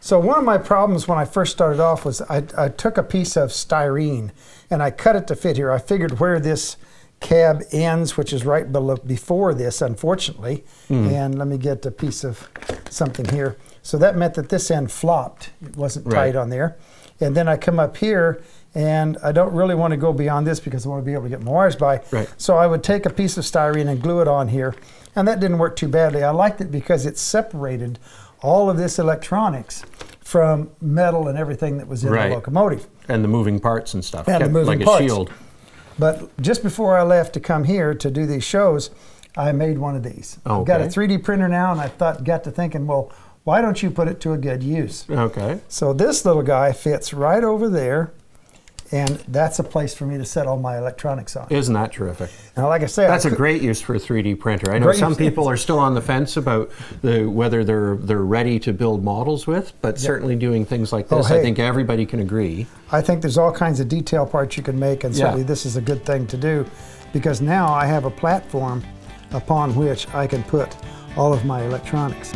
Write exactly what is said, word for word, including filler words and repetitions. So one of my problems when I first started off was I, I took a piece of styrene and I cut it to fit here. I figured where this cab ends, which is right below, before this, unfortunately. Mm. And let me get a piece of something here. So that meant that this end flopped. It wasn't right. tight on there. And then I come up here, and I don't really want to go beyond this because I want to be able to get my wires by. Right. So I would take a piece of styrene and glue it on here. And that didn't work too badly. I liked it because it separated all of this electronics from metal and everything that was in right. the locomotive. And the moving parts and stuff. And the moving like parts. Like a shield. But just before I left to come here to do these shows, I made one of these. Okay. I've got a three D printer now, and I thought, got to thinking, well, why don't you put it to a good use? Okay. So this little guy fits right over there, and that's a place for me to set all my electronics on. Isn't that terrific? Now, like I said, that's I a great use for a three D printer. I know some people are still on the fence about the, whether they're they're ready to build models with, but yep. certainly doing things like this, oh, hey. I think everybody can agree. I think there's all kinds of detail parts you can make, and certainly yeah. this is a good thing to do, because now I have a platform upon which I can put all of my electronics.